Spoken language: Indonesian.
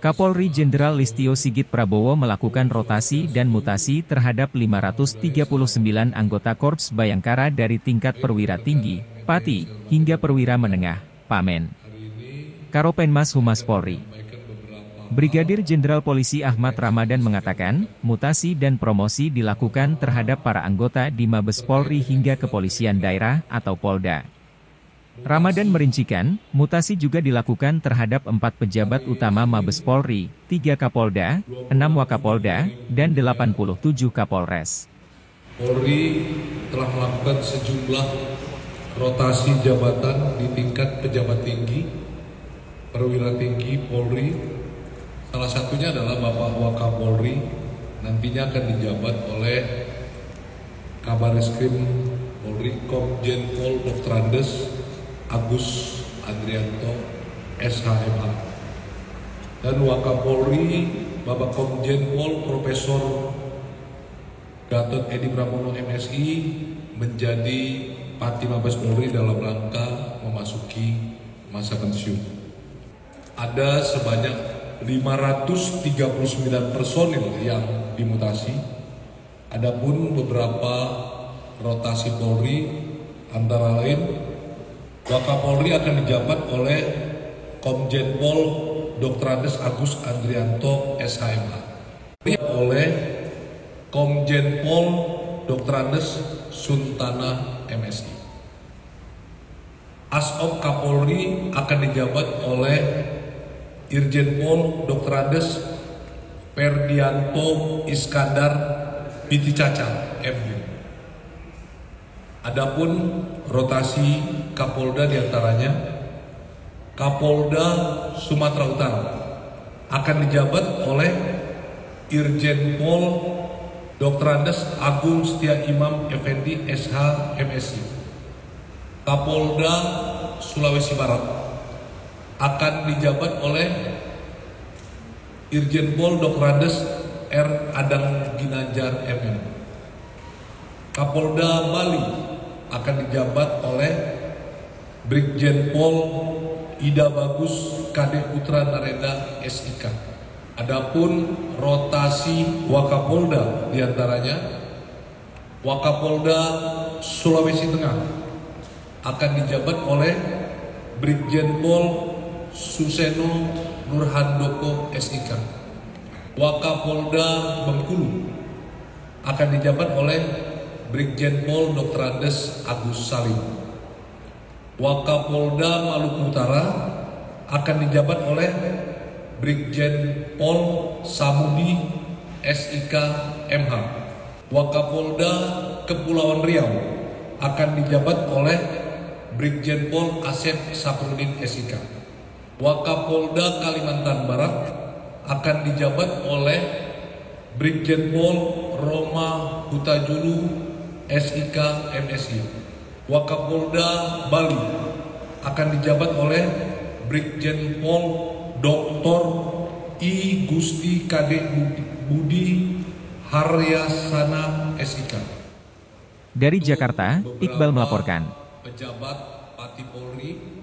Kapolri Jenderal Listyo Sigit Prabowo melakukan rotasi dan mutasi terhadap 539 anggota Korps Bhayangkara dari tingkat Perwira Tinggi, PATI, hingga Perwira Menengah, PAMEN. Karopenmas Humas Polri, Brigadir Jenderal Polisi Ahmad Ramadan mengatakan, mutasi dan promosi dilakukan terhadap para anggota di Mabes Polri hingga Kepolisian Daerah atau Polda. Ramadan merincikan, mutasi juga dilakukan terhadap 4 pejabat utama Mabes Polri, 3 Kapolda, 6 Wakapolda, dan 87 Kapolres. Polri telah melakukan sejumlah rotasi jabatan di tingkat pejabat tinggi, perwira tinggi Polri. Salah satunya adalah Bapak Wakapolri, nantinya akan dijabat oleh Kabareskrim Polri Komjen Pol Dr. Andes Agus Andrianto SHMA, dan Wakapolri Bapak Komjen Pol Profesor Gatot Edi Pramono MSI menjadi Pati Mabes Polri dalam rangka memasuki masa pensiun. Ada sebanyak 539 personil yang dimutasi. Adapun beberapa rotasi Polri, antara lain Wakapolri akan dijabat oleh Komjen Pol Dr. Andes Agus Andrianto SHMH, oleh Komjen Pol Dr. Andes Suntana MSI. Asop Kapolri akan dijabat oleh Irjen Pol Dr. Andes Perdianto Iskandar Binticaca MD. Adapun rotasi Kapolda diantaranya, Kapolda Sumatera Utara akan dijabat oleh Irjen Pol Dr. Andes Agung Setia Imam Effendi SH MSI. Kapolda Sulawesi Barat akan dijabat oleh Irjen Pol Dr. Andes R. Adang Ginajar MM. Kapolda Bali akan dijabat oleh Brigjen Pol Ida Bagus KD Putra Nareda SIK. Adapun rotasi Wakapolda diantaranya, Wakapolda Sulawesi Tengah akan dijabat oleh Brigjen Pol Suseno Nurhandoko SIK. Wakapolda Bengkulu akan dijabat oleh Brigjen Pol Dr. Andes Agus Salim. Wakapolda Maluku Utara akan dijabat oleh Brigjen Pol Samudi SIK MH. Wakapolda Kepulauan Riau akan dijabat oleh Brigjen Pol Asep Saprudin SIK. Wakapolda Kalimantan Barat akan dijabat oleh Brigjen Pol Roma Huta Julu SIK MSI. Wakapolda Bali akan dijabat oleh Brigjen Pol Dr. I Gusti Kade Budi Haryasana SIK. Dari Jakarta, Iqbal melaporkan. Pejabat Pati Polri